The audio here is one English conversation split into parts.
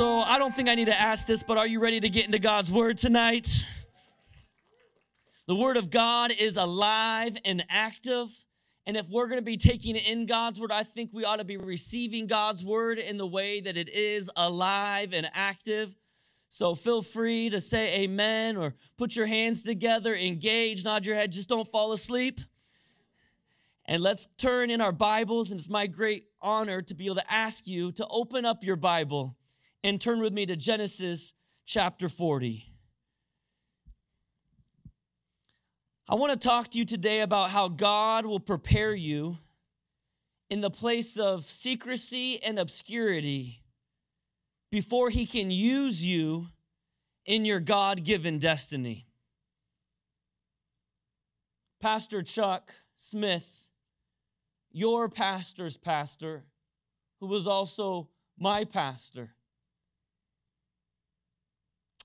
So I don't think I need to ask this, but are you ready to get into God's word tonight? The word of God is alive and active. And if we're going to be taking in God's word, I think we ought to be receiving God's word in the way that it is alive and active. So feel free to say amen or put your hands together, engage, nod your head, just don't fall asleep. And let's turn in our Bibles, and it's my great honor to be able to ask you to open up your Bible and turn with me to Genesis chapter 40. I want to talk to you today about how God will prepare you in the place of secrecy and obscurity before he can use you in your God-given destiny. Pastor Chuck Smith, your pastor's pastor, who was also my pastor,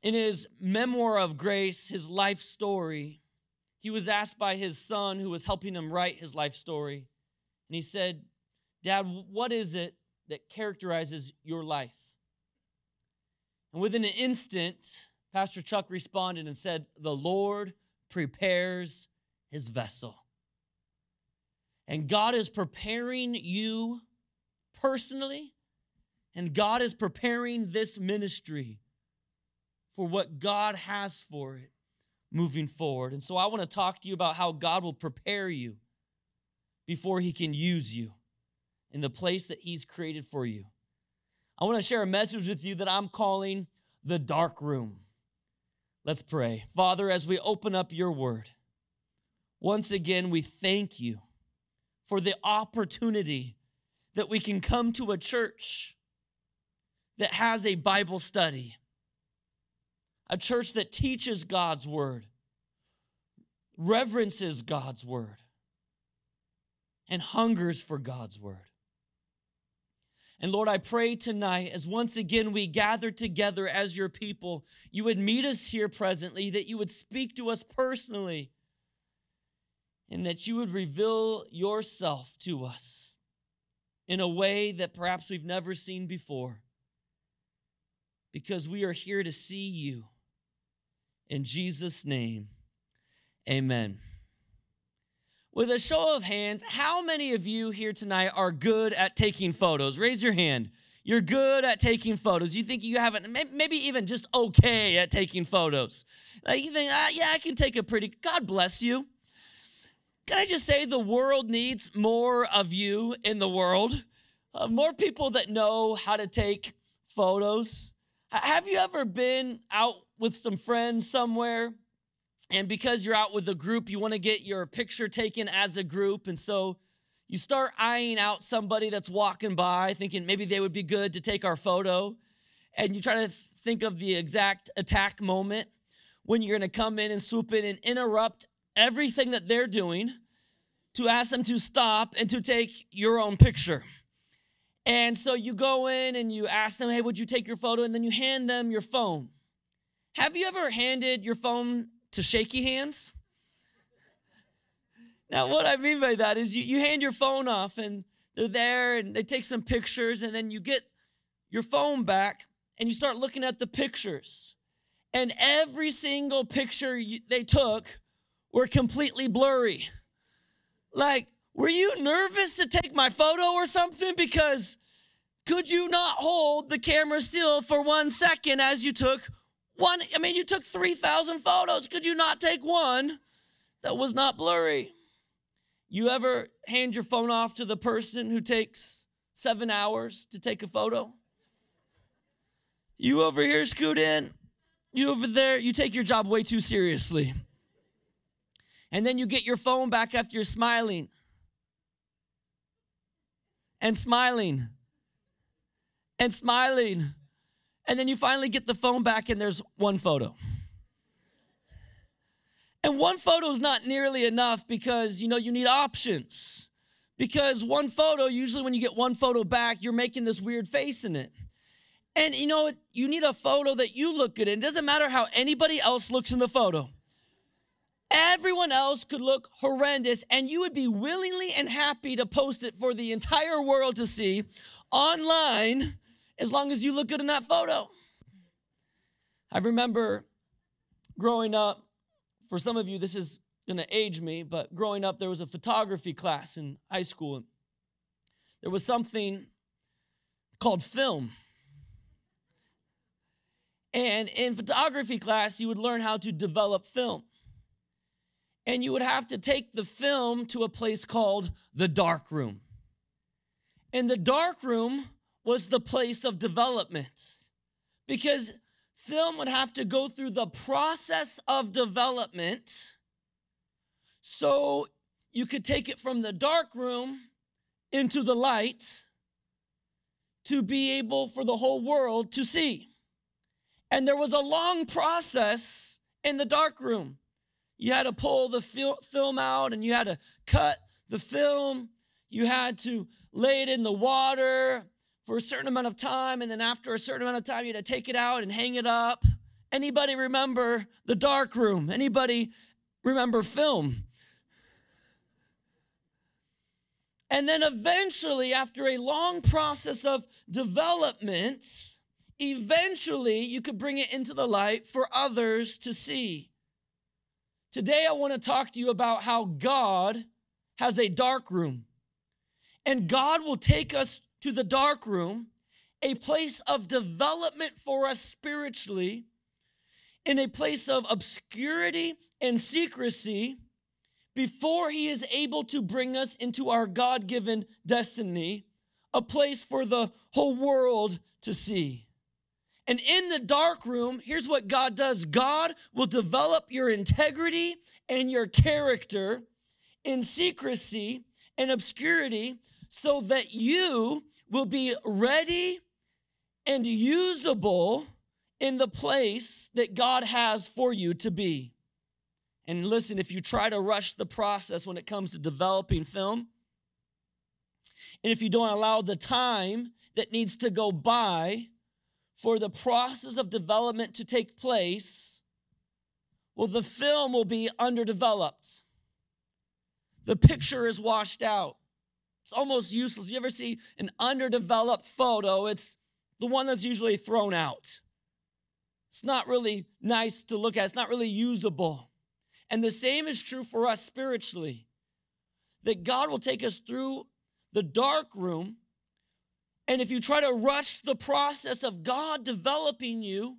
in his memoir of grace, his life story, he was asked by his son who was helping him write his life story. And he said, "Dad, what is it that characterizes your life?" And within an instant, Pastor Chuck responded and said, "The Lord prepares his vessel." And God is preparing you personally, and God is preparing this ministry for what God has for it moving forward. And so I want to talk to you about how God will prepare you before he can use you in the place that he's created for you. I want to share a message with you that I'm calling The Dark Room. Let's pray. Father, as we open up your word, once again, we thank you for the opportunity that we can come to a church that has a Bible study, a church that teaches God's word, reverences God's word, and hungers for God's word. And Lord, I pray tonight, as once again we gather together as your people, you would meet us here presently, that you would speak to us personally, and that you would reveal yourself to us in a way that perhaps we've never seen before, because we are here to see you. In Jesus' name, amen. With a show of hands, how many of you here tonight are good at taking photos? Raise your hand. You're good at taking photos. You think you haven't, maybe even just okay at taking photos. Like you think, yeah, I can take a pretty, God bless you. Can I just say the world needs more of you in the world? More people that know how to take photos. Have you ever been out with some friends somewhere, and because you're out with a group, you want to get your picture taken as a group, and so you start eyeing out somebody that's walking by, thinking maybe they would be good to take our photo, and you try to think of the exact attack moment when you're going to come in and swoop in and interrupt everything that they're doing to ask them to stop and to take your own picture. And so you go in and you ask them, "Hey, would you take your photo?" And then you hand them your phone. Have you ever handed your phone to shaky hands? Now, what I mean by that is you hand your phone off, and they're there, and they take some pictures, and then you get your phone back, and you start looking at the pictures. And every single picture they took were completely blurry. Like, were you nervous to take my photo or something? Because could you not hold the camera still for 1 second as you took one? I mean, you took 3,000 photos. Could you not take one that was not blurry? You ever hand your phone off to the person who takes 7 hours to take a photo? You over here, scoot in. You over there, you take your job way too seriously. And then you get your phone back after you're smiling. And smiling, and smiling, and then you finally get the phone back and there's one photo. And one photo is not nearly enough because, you know, you need options. Because one photo, usually when you get one photo back, you're making this weird face in it. And, you know, you need a photo that you look good in. It doesn't matter how anybody else looks in the photo. Everyone else could look horrendous, and you would be willingly and happy to post it for the entire world to see online as long as you look good in that photo. I remember growing up, for some of you, this is going to age me, but growing up, there was a photography class in high school. There was something called film. And in photography class, you would learn how to develop film. And you would have to take the film to a place called the dark room. And the dark room was the place of development, because film would have to go through the process of development so you could take it from the dark room into the light to be able for the whole world to see. And there was a long process in the dark room. You had to pull the film out, and you had to cut the film. You had to lay it in the water for a certain amount of time, and then after a certain amount of time, you had to take it out and hang it up. Anybody remember the dark room? Anybody remember film? And then eventually, after a long process of development, eventually you could bring it into the light for others to see. Today, I want to talk to you about how God has a dark room. And God will take us to the dark room, a place of development for us spiritually, in a place of obscurity and secrecy, before he is able to bring us into our God-given destiny, a place for the whole world to see. And in the dark room, here's what God does. God will develop your integrity and your character in secrecy and obscurity so that you will be ready and usable in the place that God has for you to be. And listen, if you try to rush the process when it comes to developing film, and if you don't allow the time that needs to go by for the process of development to take place, well, the film will be underdeveloped. The picture is washed out. It's almost useless. You ever see an underdeveloped photo? It's the one that's usually thrown out. It's not really nice to look at. It's not really usable. And the same is true for us spiritually, that God will take us through the dark room. And if you try to rush the process of God developing you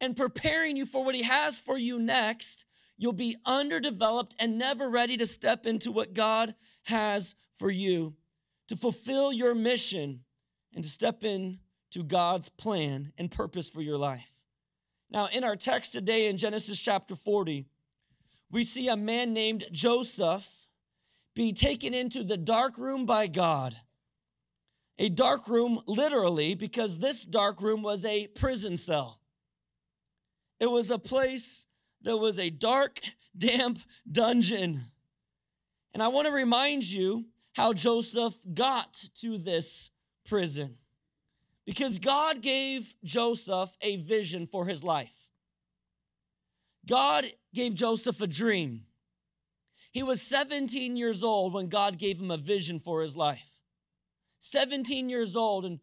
and preparing you for what he has for you next, you'll be underdeveloped and never ready to step into what God has for you, to fulfill your mission and to step into God's plan and purpose for your life. Now, in our text today in Genesis chapter 40, we see a man named Joseph be taken into the dark room by God. A dark room, literally, because this dark room was a prison cell. It was a place that was a dark, damp dungeon. And I want to remind you how Joseph got to this prison, because God gave Joseph a vision for his life. God gave Joseph a dream. He was 17 years old when God gave him a vision for his life. 17 years old, and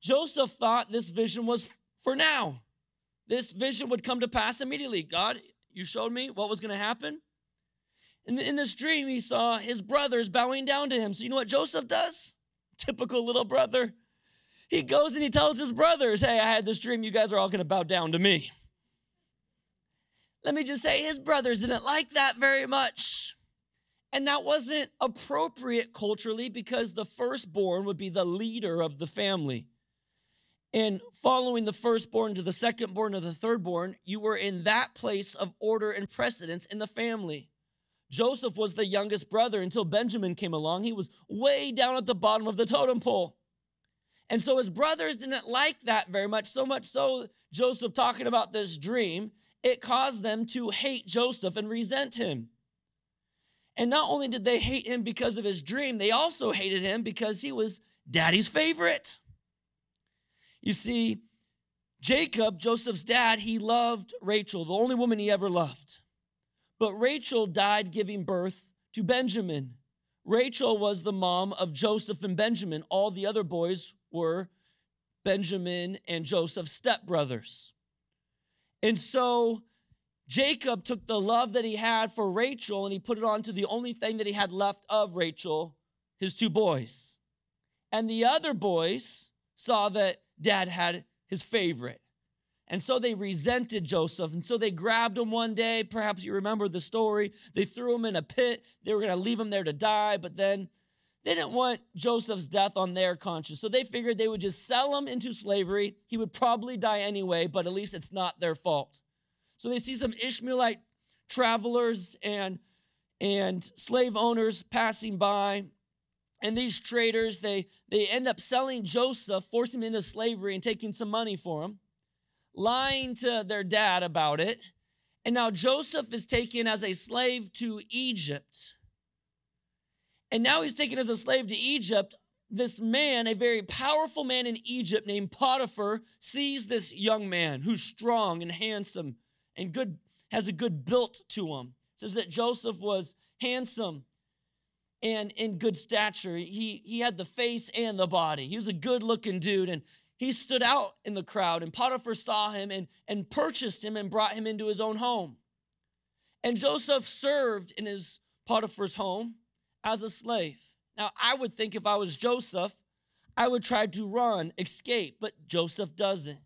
Joseph thought this vision was for now. This vision would come to pass immediately. God, you showed me what was going to happen. In this dream, he saw his brothers bowing down to him. So you know what Joseph does? Typical little brother. He goes and he tells his brothers, hey, I had this dream. You guys are all going to bow down to me. Let me just say, his brothers didn't like that very much. And that wasn't appropriate culturally, because the firstborn would be the leader of the family. And following the firstborn to the secondborn to the thirdborn, you were in that place of order and precedence in the family. Joseph was the youngest brother until Benjamin came along. He was way down at the bottom of the totem pole. And so his brothers didn't like that very much, so much so Joseph talking about this dream, it caused them to hate Joseph and resent him. And not only did they hate him because of his dream, they also hated him because he was daddy's favorite. You see, Jacob, Joseph's dad, he loved Rachel, the only woman he ever loved. But Rachel died giving birth to Benjamin. Rachel was the mom of Joseph and Benjamin. All the other boys were Benjamin and Joseph's stepbrothers. And so Jacob took the love that he had for Rachel and he put it onto the only thing that he had left of Rachel, his two boys. And the other boys saw that dad had his favorite. And so they resented Joseph. And so they grabbed him one day. Perhaps you remember the story. They threw him in a pit. They were going to leave him there to die. But then they didn't want Joseph's death on their conscience. So they figured they would just sell him into slavery. He would probably die anyway, but at least it's not their fault. So they see some Ishmaelite travelers and slave owners passing by. And these traders, they end up selling Joseph, forcing him into slavery and taking some money for him, lying to their dad about it. And now Joseph is taken as a slave to Egypt. And now he's taken as a slave to Egypt. This man, a very powerful man in Egypt named Potiphar, sees this young man who's strong and handsome and good, has a good built to him. It says that Joseph was handsome and in good stature. He had the face and the body. He was a good-looking dude, and he stood out in the crowd, and Potiphar saw him and purchased him and brought him into his own home. And Joseph served in his Potiphar's home as a slave. Now, I would think if I was Joseph, I would try to run, escape, but Joseph doesn't.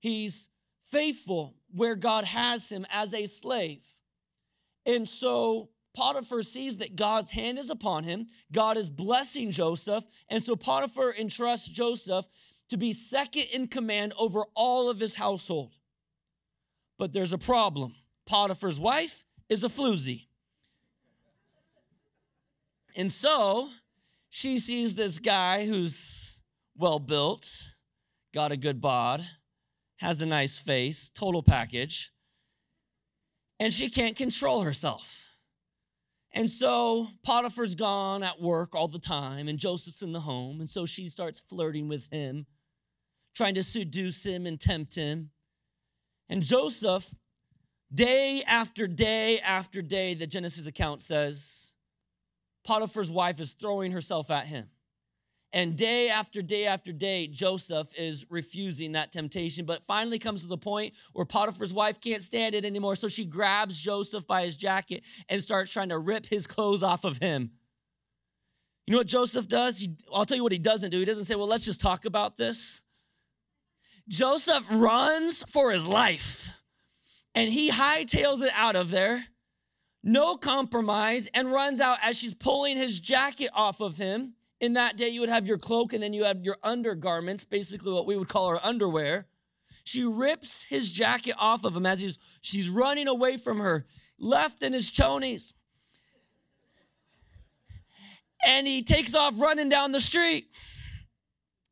He's faithful where God has him as a slave. And so Potiphar sees that God's hand is upon him. God is blessing Joseph. And so Potiphar entrusts Joseph to be second in command over all of his household. But there's a problem. Potiphar's wife is a floozy. And so she sees this guy who's well-built, got a good bod, has a nice face, total package, and she can't control herself. And so Potiphar's gone at work all the time, and Joseph's in the home, and so she starts flirting with him, trying to seduce him and tempt him. And Joseph, day after day after day, the Genesis account says, Potiphar's wife is throwing herself at him. And day after day after day, Joseph is refusing that temptation, but finally comes to the point where Potiphar's wife can't stand it anymore, so she grabs Joseph by his jacket and starts trying to rip his clothes off of him. You know what Joseph does? I'll tell you what he doesn't do. He doesn't say, well, let's just talk about this. Joseph runs for his life, and he hightails it out of there, no compromise, and runs out as she's pulling his jacket off of him. In that day, you would have your cloak and then you have your undergarments, basically what we would call our underwear. She rips his jacket off of him as she's running away from her, left in his chonies. And he takes off running down the street.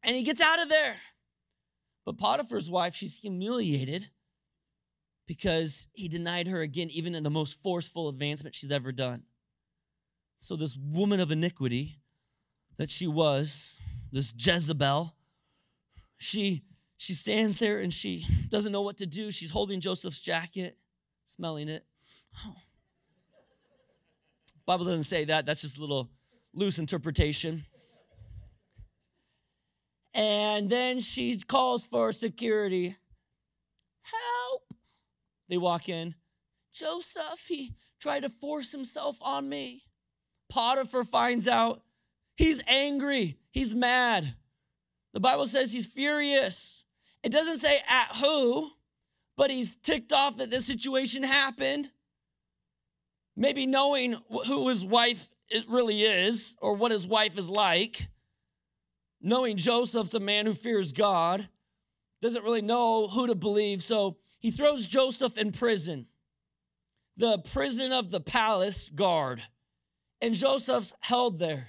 And he gets out of there. But Potiphar's wife, she's humiliated because he denied her again, even in the most forceful advancement she's ever done. So this woman of iniquity that she was, this Jezebel, she stands there and she doesn't know what to do. She's holding Joseph's jacket, smelling it. Oh. The Bible doesn't say that. That's just a little loose interpretation. And then she calls for security. Help! They walk in. Joseph, he tried to force himself on me. Potiphar finds out. He's angry. He's mad. The Bible says he's furious. It doesn't say at who, but he's ticked off that this situation happened. Maybe knowing who his wife really is or what his wife is like. Knowing Joseph's a man who fears God, doesn't really know who to believe. So he throws Joseph in prison, the prison of the palace guard. And Joseph's held there.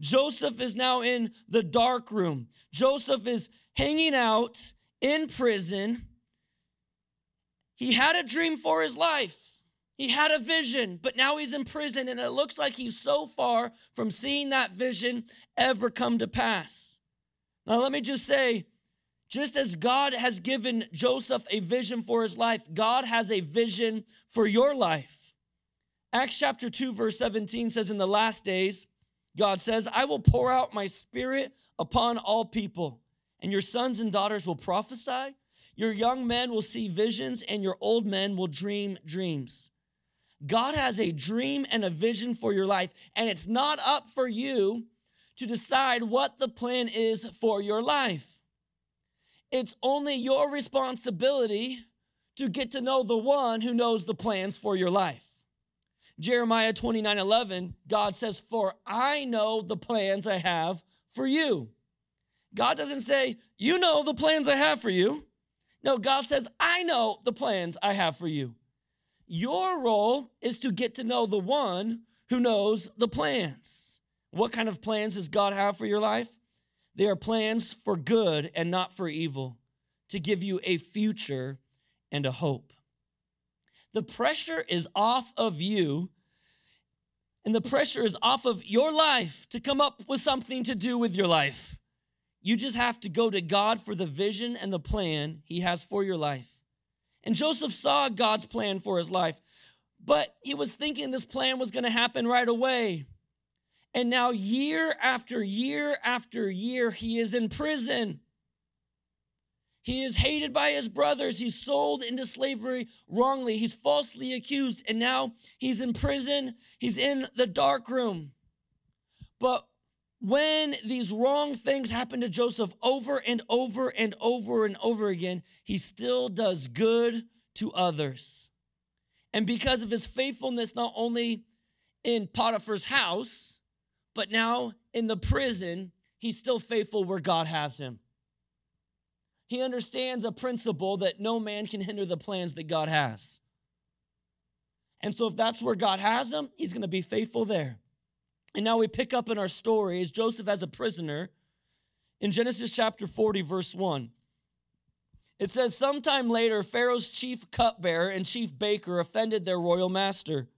Joseph is now in the dark room. Joseph is hanging out in prison. He had a dream for his life. He had a vision, but now he's in prison, and it looks like he's so far from seeing that vision ever come to pass. Now, let me just say, just as God has given Joseph a vision for his life, God has a vision for your life. Acts chapter 2, verse 17 says, in the last days, God says, I will pour out my spirit upon all people, and your sons and daughters will prophesy. Your young men will see visions, and your old men will dream dreams. God has a dream and a vision for your life, and it's not up for you to decide what the plan is for your life. It's only your responsibility to get to know the one who knows the plans for your life. Jeremiah 29:11, God says, "For I know the plans I have for you." God doesn't say, "You know the plans I have for you." No, God says, "I know the plans I have for you." Your role is to get to know the one who knows the plans. What kind of plans does God have for your life? They are plans for good and not for evil, to give you a future and a hope. The pressure is off of you, and the pressure is off of your life to come up with something to do with your life. You just have to go to God for the vision and the plan he has for your life. And Joseph saw God's plan for his life, but he was thinking this plan was going to happen right away. And now year after year after year, he is in prison. He is hated by his brothers. He's sold into slavery wrongly. He's falsely accused. And now he's in prison. He's in the dark room. But when these wrong things happen to Joseph over and over and over and over again, he still does good to others. And because of his faithfulness, not only in Potiphar's house, but now in the prison, he's still faithful where God has him. He understands a principle that no man can hinder the plans that God has. And so if that's where God has him, he's going to be faithful there. And now we pick up in our story as Joseph as a prisoner in Genesis chapter 40, verse 1. It says, "Sometime later, Pharaoh's chief cupbearer and chief baker offended their royal master.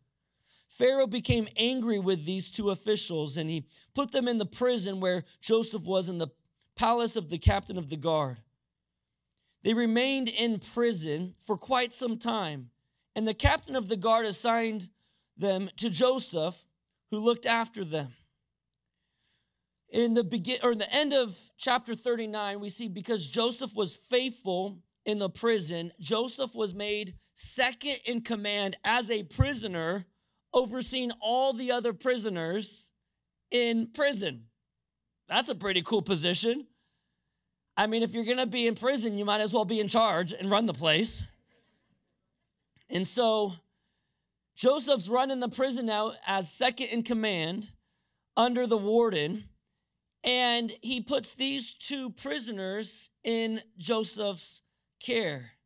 Pharaoh became angry with these two officials, and he put them in the prison where Joseph was in the palace of the captain of the guard. They remained in prison for quite some time, and the captain of the guard assigned them to Joseph, who looked after them." In the end of chapter 39, we see because Joseph was faithful in the prison, Joseph was made second in command as a prisoner, overseeing all the other prisoners in prison. That's a pretty cool position. I mean, if you're going to be in prison, you might as well be in charge and run the place. And so Joseph's running the prison now as second in command under the warden, and he puts these two prisoners in Joseph's care.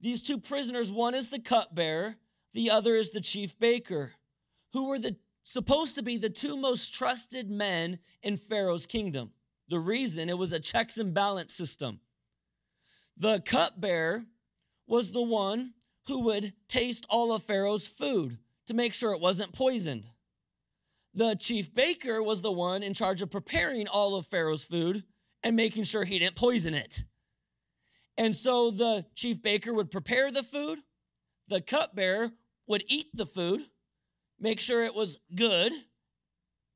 These two prisoners, one is the cupbearer, the other is the chief baker, who were supposed to be the two most trusted men in Pharaoh's kingdom. The reason, it was a checks and balance system. The cupbearer was the one who would taste all of Pharaoh's food to make sure it wasn't poisoned. The chief baker was the one in charge of preparing all of Pharaoh's food and making sure he didn't poison it. And so the chief baker would prepare the food, the cupbearer would eat the food, make sure it was good,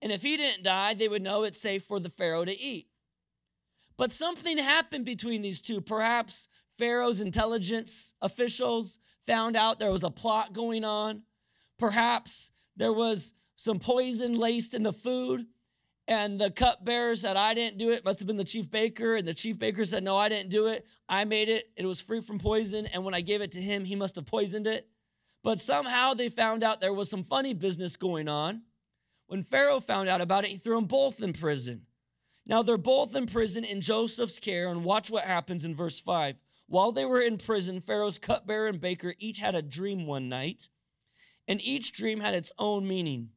and if he didn't die, they would know it's safe for the Pharaoh to eat. But something happened between these two. Perhaps Pharaoh's intelligence officials found out there was a plot going on. Perhaps there was some poison laced in the food, and the cupbearer said, "I didn't do it." Must have been the chief baker, and the chief baker said, "No, I didn't do it. I made it. It was free from poison, and when I gave it to him, he must have poisoned it." But somehow they found out there was some funny business going on. When Pharaoh found out about it, he threw them both in prison. Now they're both in prison in Joseph's care, and watch what happens in verse 5. "While they were in prison, Pharaoh's cupbearer and baker each had a dream one night, and each dream had its own meaning.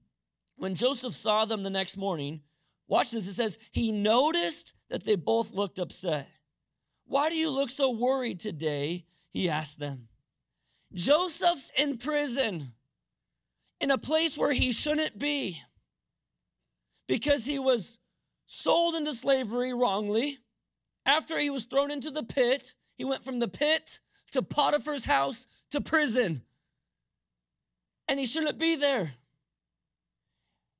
When Joseph saw them the next morning," watch this, it says, "he noticed that they both looked upset. 'Why do you look so worried today?' he asked them." Joseph's in prison, in a place where he shouldn't be, because he was sold into slavery wrongly. After he was thrown into the pit, he went from the pit to Potiphar's house to prison. And he shouldn't be there.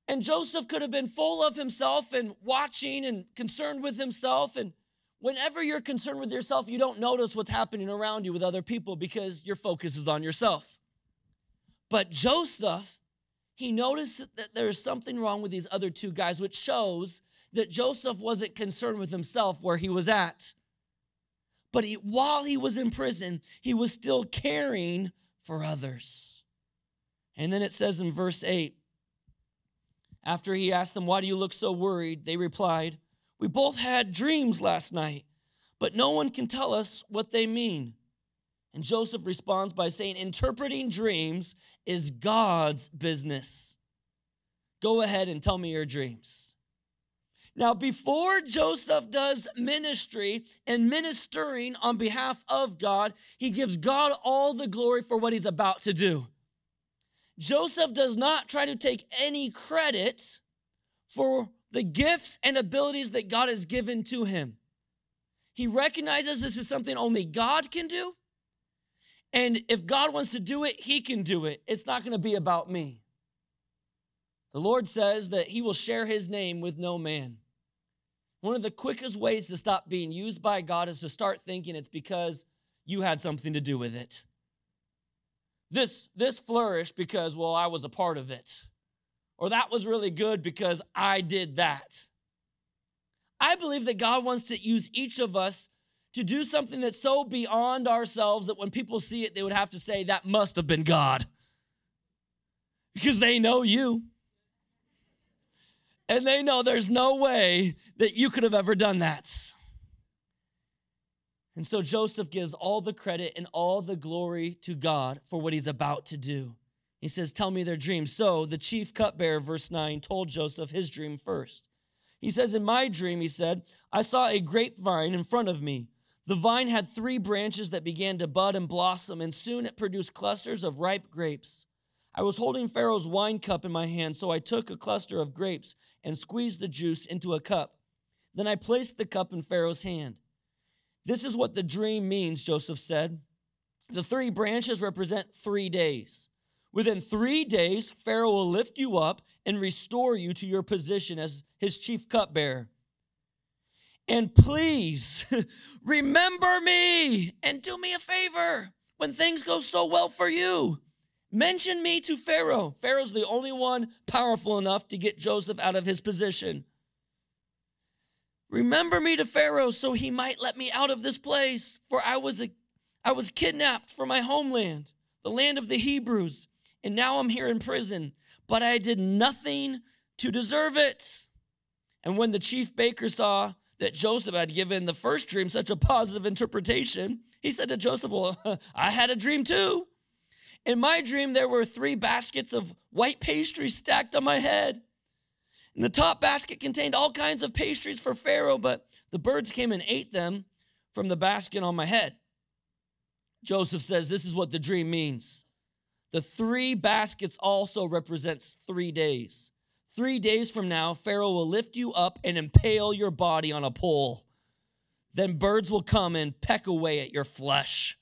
And Joseph could have been full of himself and watching and concerned with himself and Whenever you're concerned with yourself, you don't notice what's happening around you with other people because your focus is on yourself. But Joseph, he noticed that there's something wrong with these other two guys, which shows that Joseph wasn't concerned with himself where he was at. But while he was in prison, he was still caring for others. And then it says in verse 8, after he asked them, "Why do you look so worried?" they replied, "We both had dreams last night, but no one can tell us what they mean." And Joseph responds by saying, "Interpreting dreams is God's business. Go ahead and tell me your dreams." Now, before Joseph does ministry and ministering on behalf of God, he gives God all the glory for what he's about to do. Joseph does not try to take any credit for the gifts and abilities that God has given to him. He recognizes this is something only God can do. And if God wants to do it, he can do it. It's not going to be about me. The Lord says that he will share his name with no man. One of the quickest ways to stop being used by God is to start thinking it's because you had something to do with it. This flourished because, well, I was a part of it. Or that was really good because I did that. I believe that God wants to use each of us to do something that's so beyond ourselves that when people see it, they would have to say, "That must have been God." Because they know you. And they know there's no way that you could have ever done that. And so Joseph gives all the credit and all the glory to God for what he's about to do. He says, "Tell me their dreams." So the chief cupbearer, verse 9, told Joseph his dream first. He says, "In my dream," he said, "I saw a grapevine in front of me. The vine had three branches that began to bud and blossom, and soon it produced clusters of ripe grapes. I was holding Pharaoh's wine cup in my hand, so I took a cluster of grapes and squeezed the juice into a cup. Then I placed the cup in Pharaoh's hand." "This is what the dream means," Joseph said. "The three branches represent 3 days. Within 3 days, Pharaoh will lift you up and restore you to your position as his chief cupbearer. And please remember me and do me a favor when things go so well for you. Mention me to Pharaoh." Pharaoh's the only one powerful enough to get Joseph out of his position. "Remember me to Pharaoh so he might let me out of this place, for I was kidnapped from my homeland, the land of the Hebrews, and now I'm here in prison, but I did nothing to deserve it." And when the chief baker saw that Joseph had given the first dream such a positive interpretation, he said to Joseph, "Well, I had a dream too. In my dream, there were 3 baskets of white pastry stacked on my head. And the top basket contained all kinds of pastries for Pharaoh, but the birds came and ate them from the basket on my head." Joseph says, "This is what the dream means. The 3 baskets also represents 3 days. 3 days from now, Pharaoh will lift you up and impale your body on a pole. Then birds will come and peck away at your flesh."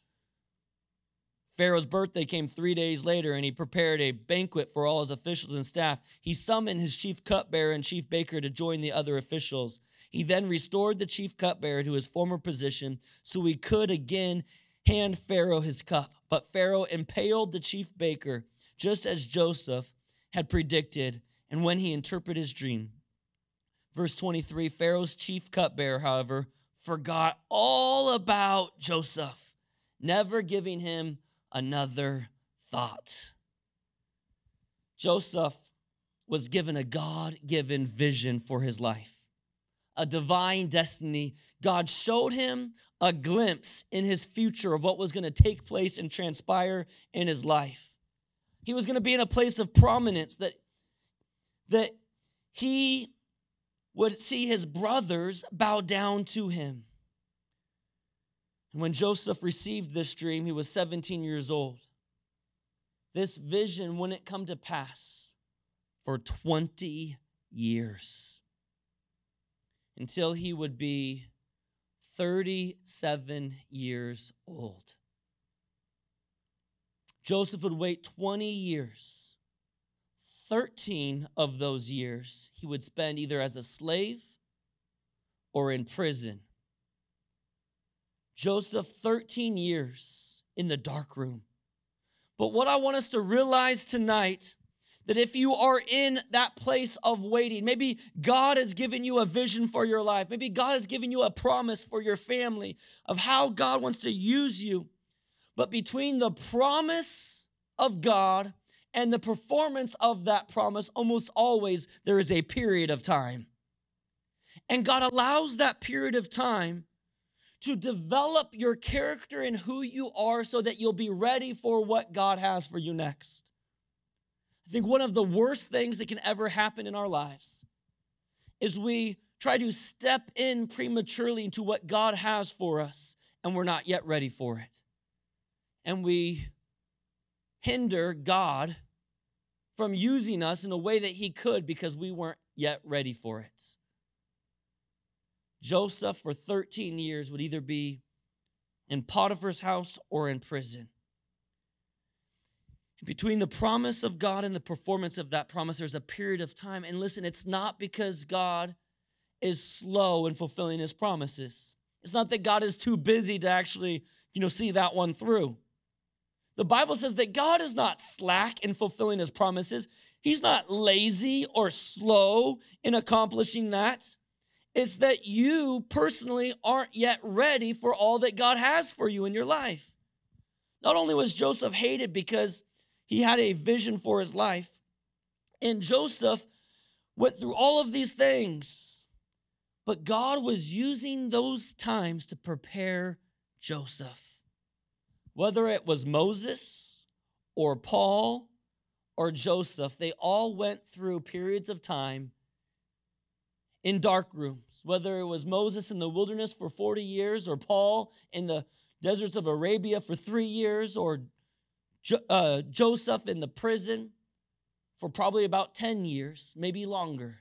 Pharaoh's birthday came 3 days later, and he prepared a banquet for all his officials and staff. He summoned his chief cupbearer and chief baker to join the other officials. He then restored the chief cupbearer to his former position so he could again hand Pharaoh his cup. But Pharaoh impaled the chief baker, just as Joseph had predicted, and when he interpreted his dream. Verse 23, Pharaoh's chief cupbearer, however, forgot all about Joseph, never giving him another thought. Joseph was given a God-given vision for his life, a divine destiny. God showed him a glimpse in his future of what was going to take place and transpire in his life. He was going to be in a place of prominence that he would see his brothers bow down to him. And when Joseph received this dream, he was 17 years old. This vision wouldn't come to pass for 20 years until he would be 37 years old. Joseph would wait 20 years. 13 of those years he would spend either as a slave or in prison Joseph 13 years in the dark room. But what I want us to realize tonight, that if you are in that place of waiting, maybe God has given you a vision for your life. Maybe God has given you a promise for your family of how God wants to use you. But between the promise of God and the performance of that promise, almost always there is a period of time. And God allows that period of time to develop your character and who you are so that you'll be ready for what God has for you next. I think one of the worst things that can ever happen in our lives is we try to step in prematurely into what God has for us, and we're not yet ready for it. And we hinder God from using us in a way that he could because we weren't yet ready for it. Joseph, for 13 years, would either be in Potiphar's house or in prison. Between the promise of God and the performance of that promise, there's a period of time. And listen, it's not because God is slow in fulfilling his promises. It's not that God is too busy to actually, see that one through. The Bible says that God is not slack in fulfilling his promises. He's not lazy or slow in accomplishing that. It's that you personally aren't yet ready for all that God has for you in your life. Not only was Joseph hated because he had a vision for his life, and Joseph went through all of these things, but God was using those times to prepare Joseph. Whether it was Moses or Paul or Joseph, they all went through periods of time in dark rooms. Whether it was Moses in the wilderness for 40 years or Paul in the deserts of Arabia for 3 years or Joseph in the prison for probably about 10 years, maybe longer.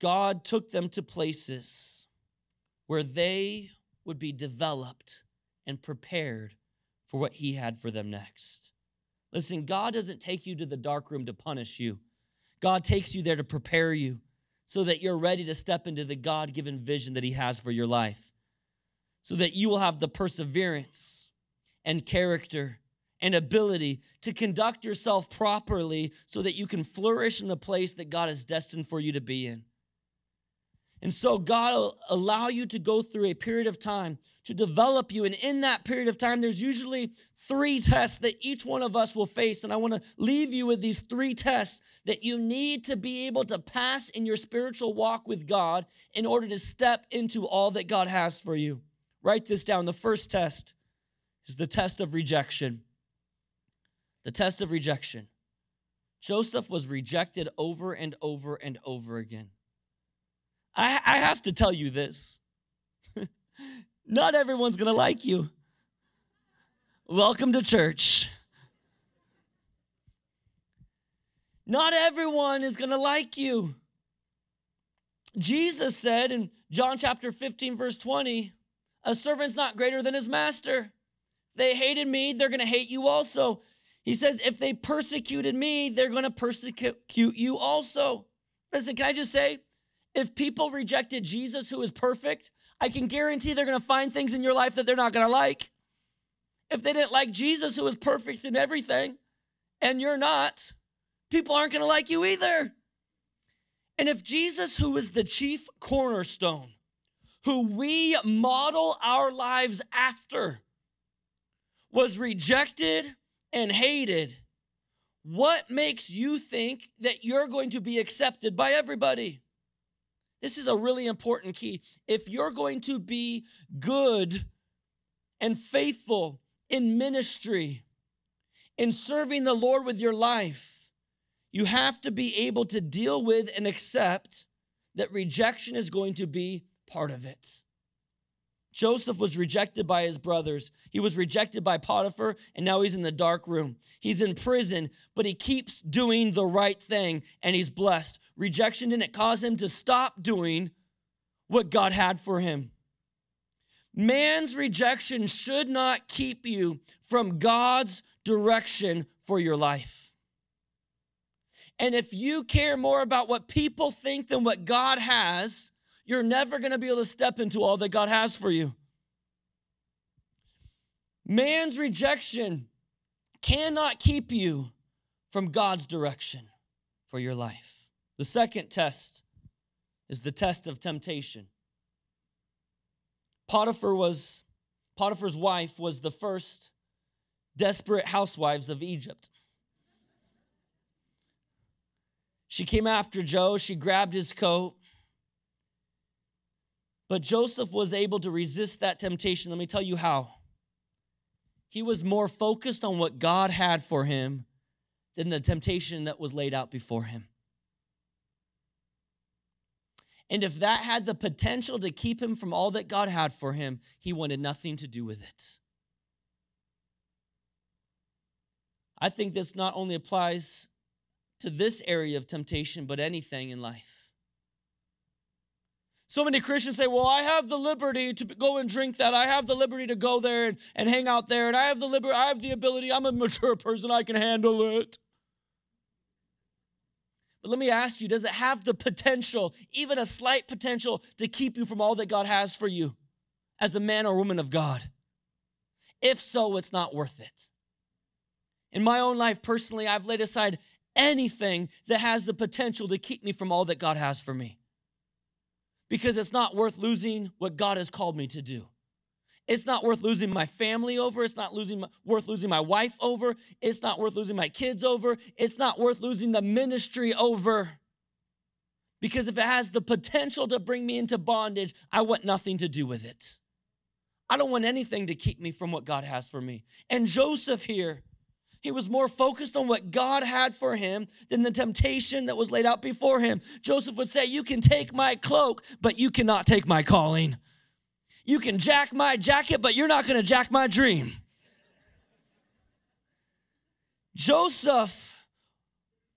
God took them to places where they would be developed and prepared for what he had for them next. Listen, God doesn't take you to the dark room to punish you. God takes you there to prepare you so that you're ready to step into the God-given vision that he has for your life, so that you will have the perseverance and character and ability to conduct yourself properly so that you can flourish in the place that God is destined for you to be in. And so God will allow you to go through a period of time to develop you. And in that period of time, there's usually 3 tests that each one of us will face. And I want to leave you with these 3 tests that you need to be able to pass in your spiritual walk with God in order to step into all that God has for you. Write this down. The first test is the test of rejection. The test of rejection. Joseph was rejected over and over and over again. I have to tell you this. Not everyone's going to like you. Welcome to church. Not everyone is going to like you. Jesus said in John chapter 15, verse 20, a servant's not greater than his master. They hated me, they're going to hate you also. He says, if they persecuted me, they're going to persecute you also. Listen, can I just say, if people rejected Jesus, who is perfect, I can guarantee they're going to find things in your life that they're not going to like. If they didn't like Jesus, who is perfect in everything, and you're not, people aren't going to like you either. And if Jesus, who is the chief cornerstone, who we model our lives after, was rejected and hated, what makes you think that you're going to be accepted by everybody? This is a really important key. If you're going to be good and faithful in ministry, in serving the Lord with your life, you have to be able to deal with and accept that rejection is going to be part of it. Joseph was rejected by his brothers. He was rejected by Potiphar, and now he's in the dark room. He's in prison, but he keeps doing the right thing, and he's blessed. Rejection didn't cause him to stop doing what God had for him. Man's rejection should not keep you from God's direction for your life. And if you care more about what people think than what God has, you're never going to be able to step into all that God has for you. Man's rejection cannot keep you from God's direction for your life. The second test is the test of temptation. Potiphar's wife was the first desperate housewives of Egypt. She came after Joe. She grabbed his coat. But Joseph was able to resist that temptation. Let me tell you how. He was more focused on what God had for him than the temptation that was laid out before him. And if that had the potential to keep him from all that God had for him, he wanted nothing to do with it. I think this not only applies to this area of temptation, but anything in life. So many Christians say, well, I have the liberty to go and drink that. I have the liberty to go there and hang out there. And I have the liberty, I have the ability. I'm a mature person. I can handle it. But let me ask you, does it have the potential, even a slight potential, to keep you from all that God has for you as a man or woman of God? If so, it's not worth it. In my own life, personally, I've laid aside anything that has the potential to keep me from all that God has for me. Because it's not worth losing what God has called me to do. It's not worth losing my family over. It's not worth losing my wife over. It's not worth losing my kids over. It's not worth losing the ministry over. Because if it has the potential to bring me into bondage, I want nothing to do with it. I don't want anything to keep me from what God has for me. And Joseph here, he was more focused on what God had for him than the temptation that was laid out before him. Joseph would say, you can take my cloak, but you cannot take my calling. You can jack my jacket, but you're not going to jack my dream. Joseph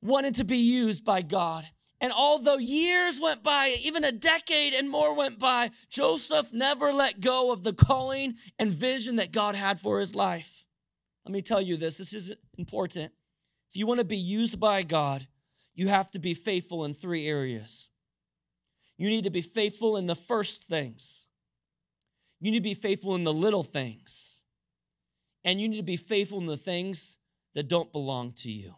wanted to be used by God. And although years went by, even a decade and more went by, Joseph never let go of the calling and vision that God had for his life. Let me tell you this is important. If you want to be used by God, you have to be faithful in three areas. You need to be faithful in the first things. You need to be faithful in the little things. And you need to be faithful in the things that don't belong to you.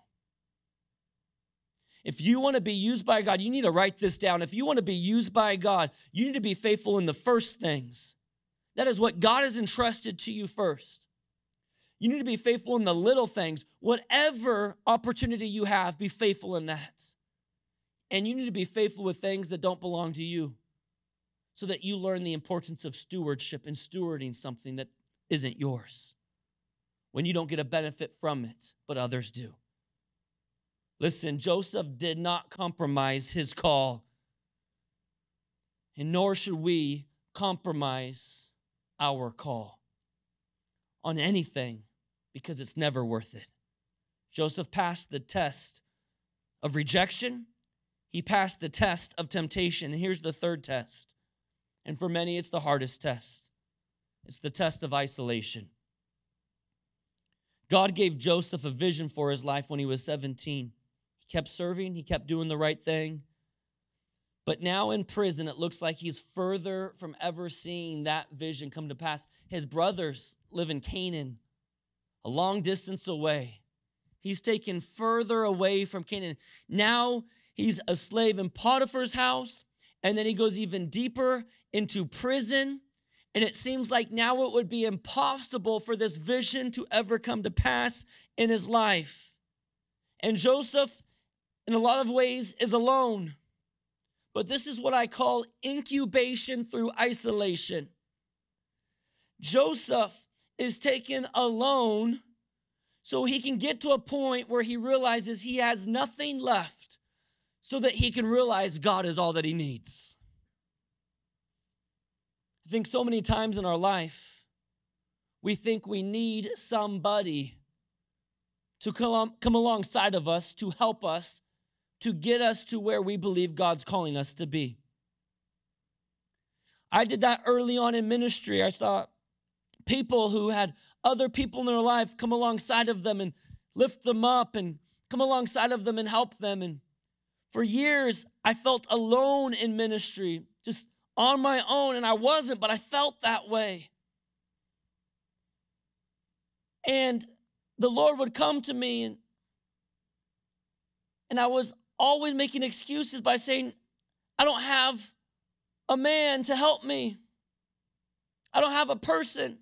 If you want to be used by God, you need to write this down. If you want to be used by God, you need to be faithful in the first things. That is what God has entrusted to you first. You need to be faithful in the little things. Whatever opportunity you have, be faithful in that. And you need to be faithful with things that don't belong to you, so that you learn the importance of stewardship and stewarding something that isn't yours when you don't get a benefit from it, but others do. Listen, Joseph did not compromise his call, and nor should we compromise our call on anything, because it's never worth it. Joseph passed the test of rejection. He passed the test of temptation. And here's the third test. And for many, it's the hardest test. It's the test of isolation. God gave Joseph a vision for his life when he was 17. He kept serving. He kept doing the right thing. But now in prison, it looks like he's further from ever seeing that vision come to pass. His brothers live in Canaan, a long distance away. He's taken further away from Canaan. Now he's a slave in Potiphar's house. And then he goes even deeper into prison. And it seems like now it would be impossible for this vision to ever come to pass in his life. And Joseph, in a lot of ways, is alone. But this is what I call incubation through isolation. Joseph is taken alone so he can get to a point where he realizes he has nothing left, so that he can realize God is all that he needs. I think so many times in our life, we think we need somebody to come alongside of us, to help us, to get us to where we believe God's calling us to be. I did that early on in ministry. I saw people who had other people in their life come alongside of them and lift them up and come alongside of them and help them. And for years, I felt alone in ministry, just on my own, and I wasn't, but I felt that way. And the Lord would come to me, and I was always making excuses by saying, I don't have a man to help me. I don't have a person.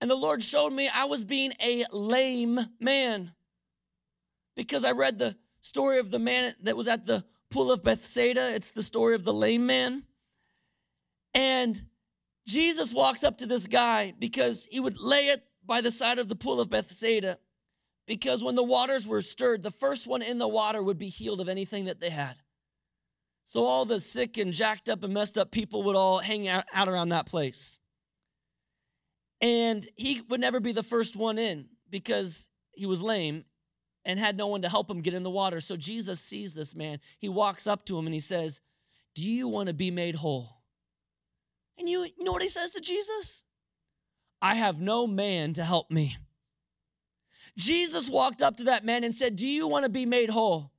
And the Lord showed me I was being a lame man, because I read the story of the man that was at the pool of Bethesda. It's the story of the lame man. And Jesus walks up to this guy because he would lay it by the side of the pool of Bethesda, because when the waters were stirred, the first one in the water would be healed of anything that they had. So all the sick and jacked up and messed up people would all hang out around that place. And he would never be the first one in because he was lame and had no one to help him get in the water. So Jesus sees this man. He walks up to him and he says, do you want to be made whole? And you know what he says to Jesus? I have no man to help me. Jesus walked up to that man and said, do you want to be made whole?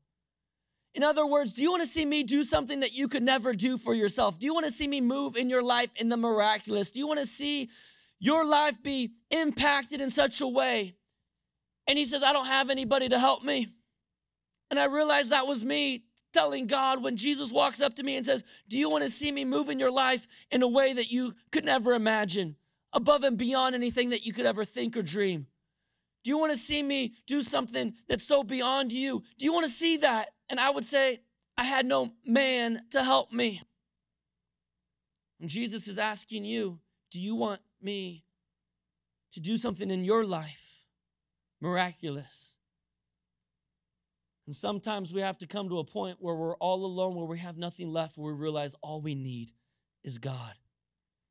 In other words, do you want to see me do something that you could never do for yourself? Do you want to see me move in your life in the miraculous? Do you want to see your life be impacted in such a way? And he says, I don't have anybody to help me. And I realized that was me telling God when Jesus walks up to me and says, do you want to see me move in your life in a way that you could never imagine, above and beyond anything that you could ever think or dream? Do you want to see me do something that's so beyond you? Do you want to see that? And I would say, I had no man to help me. And Jesus is asking you, do you want me to do something in your life miraculous? And sometimes we have to come to a point where we're all alone, where we have nothing left, where we realize all we need is God.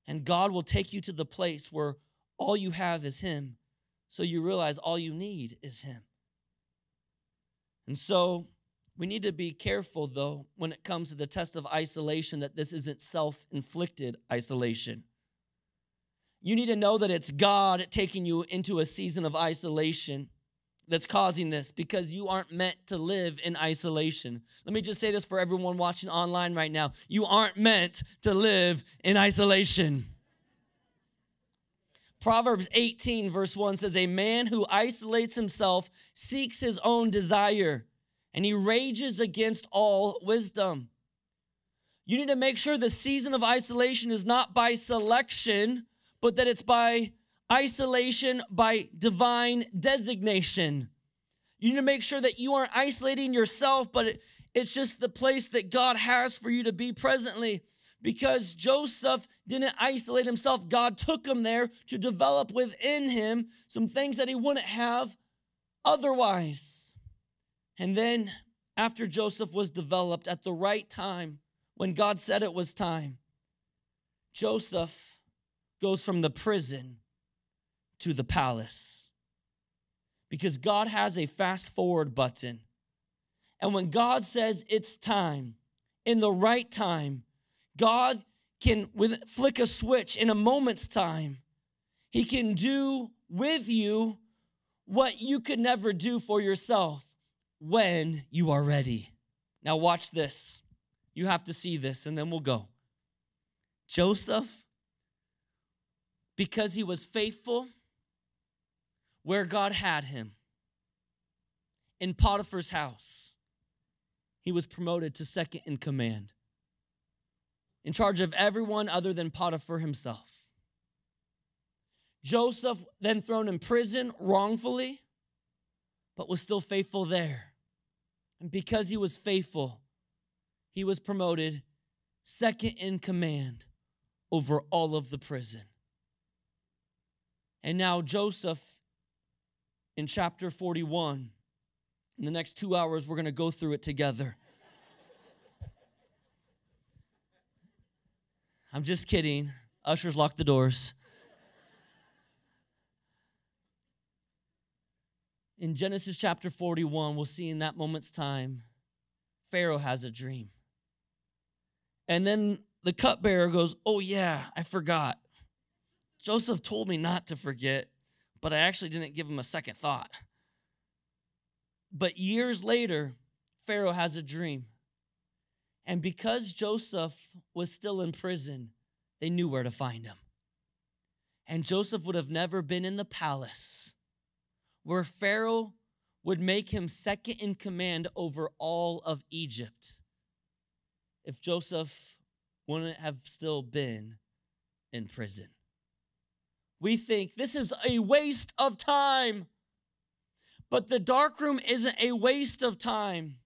And God will take you to the place where all you have is him. So you realize all you need is him. And so we need to be careful, though, when it comes to the test of isolation, that this isn't self-inflicted isolation. You need to know that it's God taking you into a season of isolation that's causing this, because you aren't meant to live in isolation. Let me just say this for everyone watching online right now. You aren't meant to live in isolation. Proverbs 18 verse 1 says, a man who isolates himself seeks his own desire, and he rages against all wisdom. You need to make sure the season of isolation is not by selection, but that it's by isolation, by divine designation. You need to make sure that you aren't isolating yourself, but it's just the place that God has for you to be presently. Because Joseph didn't isolate himself, God took him there to develop within him some things that he wouldn't have otherwise. And then after Joseph was developed at the right time, when God said it was time, Joseph goes from the prison to the palace, because God has a fast forward button. And when God says it's time, in the right time, God can flick a switch in a moment's time. He can do with you what you could never do for yourself when you are ready. Now watch this. You have to see this, and then we'll go. Joseph, because he was faithful where God had him, in Potiphar's house, he was promoted to second in command, in charge of everyone other than Potiphar himself. Joseph then thrown in prison wrongfully, but was still faithful there. And because he was faithful, he was promoted second in command over all of the prison. And now Joseph, in chapter 41, in the next 2 hours, we're going to go through it together. I'm just kidding. Ushers, lock the doors. In Genesis chapter 41, we'll see in that moment's time, Pharaoh has a dream. And then the cupbearer goes, oh yeah, I forgot. Joseph told me not to forget, but I actually didn't give him a second thought. But years later, Pharaoh has a dream. And because Joseph was still in prison, they knew where to find him. And Joseph would have never been in the palace where Pharaoh would make him second in command over all of Egypt if Joseph wouldn't have still been in prison. We think this is a waste of time, but the darkroom isn't a waste of time.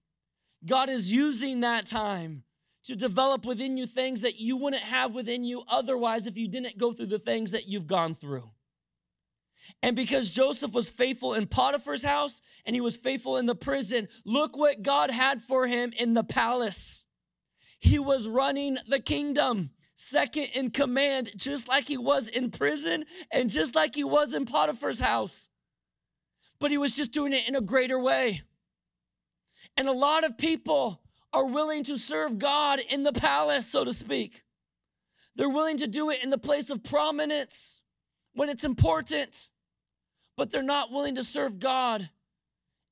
God is using that time to develop within you things that you wouldn't have within you otherwise if you didn't go through the things that you've gone through. And because Joseph was faithful in Potiphar's house and he was faithful in the prison, look what God had for him in the palace. He was running the kingdom, second in command, just like he was in prison and just like he was in Potiphar's house. But he was just doing it in a greater way. And a lot of people are willing to serve God in the palace, so to speak. They're willing to do it in the place of prominence when it's important, but they're not willing to serve God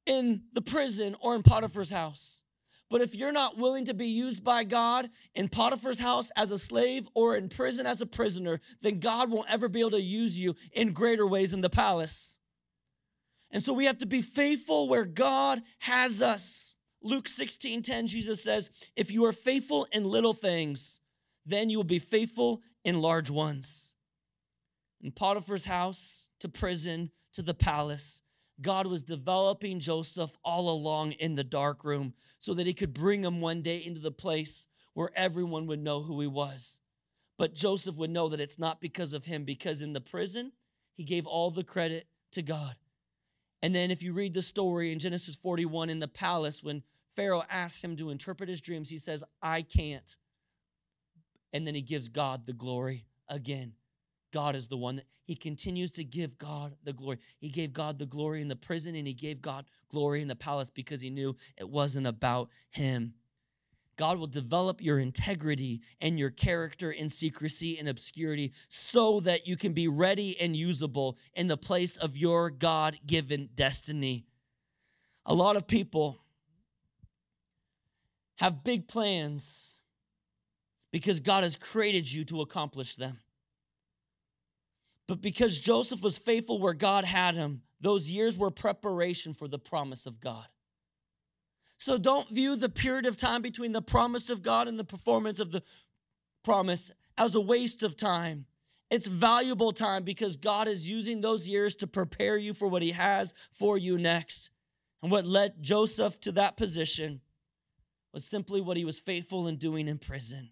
in the prison or in Potiphar's house. But if you're not willing to be used by God in Potiphar's house as a slave or in prison as a prisoner, then God won't ever be able to use you in greater ways in the palace. And so we have to be faithful where God has us. Luke 16:10, Jesus says, if you are faithful in little things, then you will be faithful in large ones. In Potiphar's house, to prison, to the palace, God was developing Joseph all along in the dark room so that he could bring him one day into the place where everyone would know who he was. But Joseph would know that it's not because of him, because in the prison, he gave all the credit to God. And then if you read the story in Genesis 41 in the palace, when Pharaoh asks him to interpret his dreams, he says, I can't. And then he gives God the glory again. God is the one that he continues to give God the glory. He gave God the glory in the prison and he gave God glory in the palace because he knew it wasn't about him. God will develop your integrity and your character in secrecy and obscurity so that you can be ready and usable in the place of your God-given destiny. A lot of people have big plans because God has created you to accomplish them. But because Joseph was faithful where God had him, those years were preparation for the promise of God. So don't view the period of time between the promise of God and the performance of the promise as a waste of time. It's valuable time because God is using those years to prepare you for what he has for you next. And what led Joseph to that position was simply what he was faithful in doing in prison.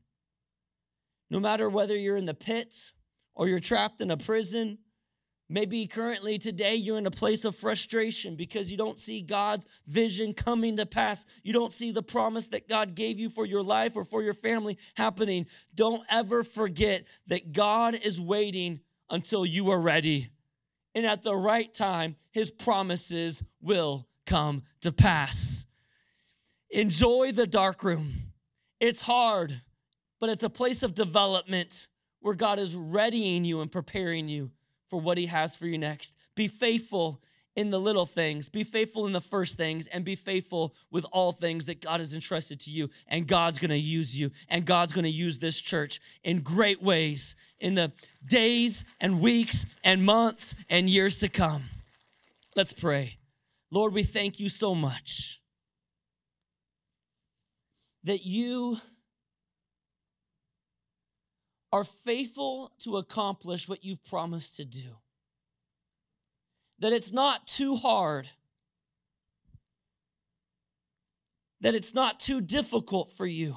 No matter whether you're in the pit or you're trapped in a prison, maybe currently today you're in a place of frustration because you don't see God's vision coming to pass. You don't see the promise that God gave you for your life or for your family happening. Don't ever forget that God is waiting until you are ready. And at the right time, his promises will come to pass. Enjoy the dark room. It's hard, but it's a place of development where God is readying you and preparing you for what he has for you next. Be faithful in the little things. Be faithful in the first things, and be faithful with all things that God has entrusted to you. And God's going to use you, and God's going to use this church in great ways in the days and weeks and months and years to come. Let's pray. Lord, we thank you so much that you are faithful to accomplish what you've promised to do. That it's not too hard. That it's not too difficult for you.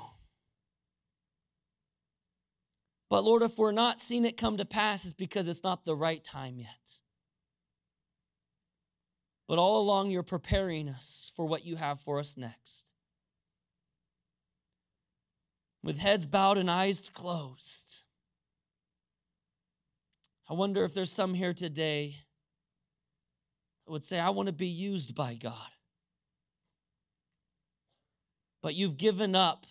But Lord, if we're not seeing it come to pass, it's because it's not the right time yet. But all along, you're preparing us for what you have for us next. With heads bowed and eyes closed, I wonder if there's some here today that would say, I want to be used by God. But you've given up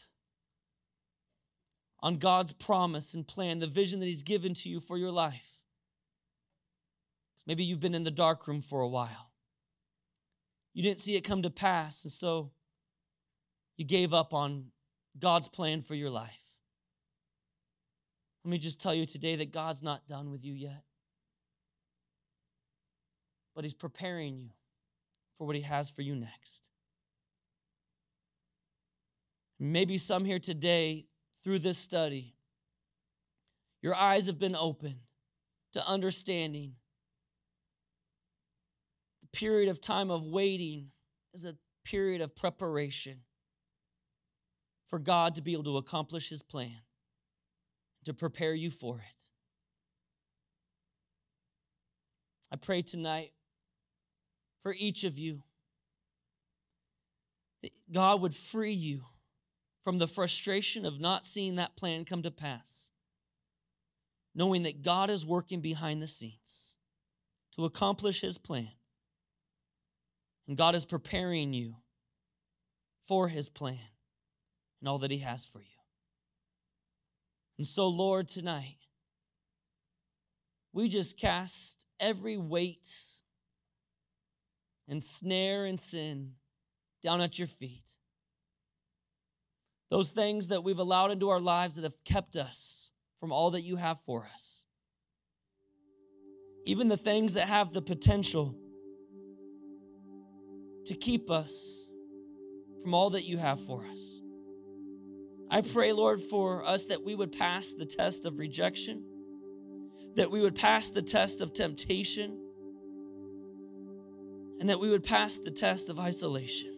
on God's promise and plan, the vision that he's given to you for your life. Maybe you've been in the dark room for a while. You didn't see it come to pass, and so you gave up on God's plan for your life. Let me just tell you today that God's not done with you yet. But he's preparing you for what he has for you next. Maybe some here today, through this study, your eyes have been open to understanding the period of time of waiting is a period of preparation for God to be able to accomplish his plan, to prepare you for it. I pray tonight for each of you that God would free you from the frustration of not seeing that plan come to pass, knowing that God is working behind the scenes to accomplish his plan. And God is preparing you for his plan and all that he has for you. And so, Lord, tonight, we just cast every weight and snare and sin down at your feet. Those things that we've allowed into our lives that have kept us from all that you have for us. Even the things that have the potential to keep us from all that you have for us. I pray, Lord, for us that we would pass the test of rejection, that we would pass the test of temptation, and that we would pass the test of isolation,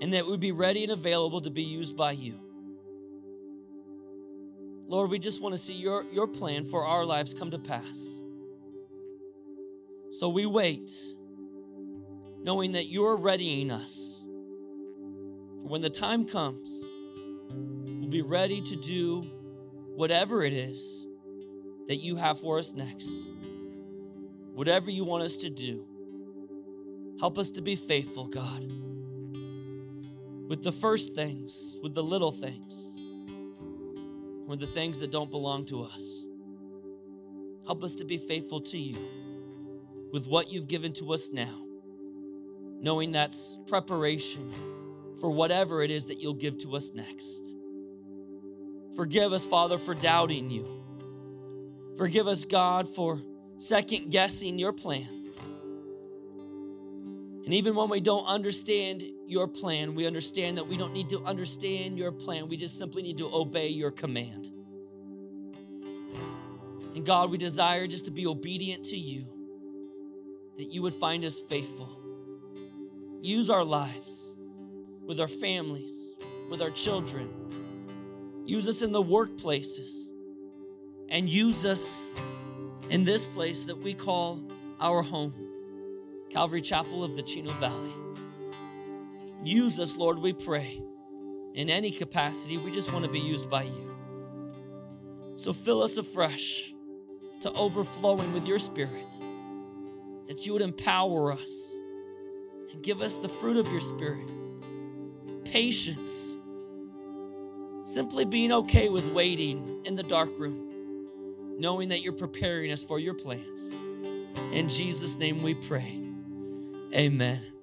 and that we'd be ready and available to be used by you. Lord, we just want to see your plan for our lives come to pass. So we wait, knowing that you're readying us. For when the time comes, we'll be ready to do whatever it is that you have for us next. Whatever you want us to do, help us to be faithful, God. With the first things, with the little things, or the things that don't belong to us. Help us to be faithful to you with what you've given to us now, knowing that's preparation for whatever it is that you'll give to us next. Forgive us, Father, for doubting you. Forgive us, God, for second-guessing your plan. And even when we don't understand your plan, we understand that we don't need to understand your plan. We just simply need to obey your command. And God, we desire just to be obedient to you, that you would find us faithful. Use our lives, with our families, with our children. Use us in the workplaces, and use us in this place that we call our home, Calvary Chapel of the Chino Valley. Use us, Lord, we pray. In any capacity, we just want to be used by you. So fill us afresh to overflowing with your Spirit, that you would empower us and give us the fruit of your Spirit. Patience, simply being okay with waiting in the dark room, knowing that you're preparing us for your plans. In Jesus' name we pray, amen.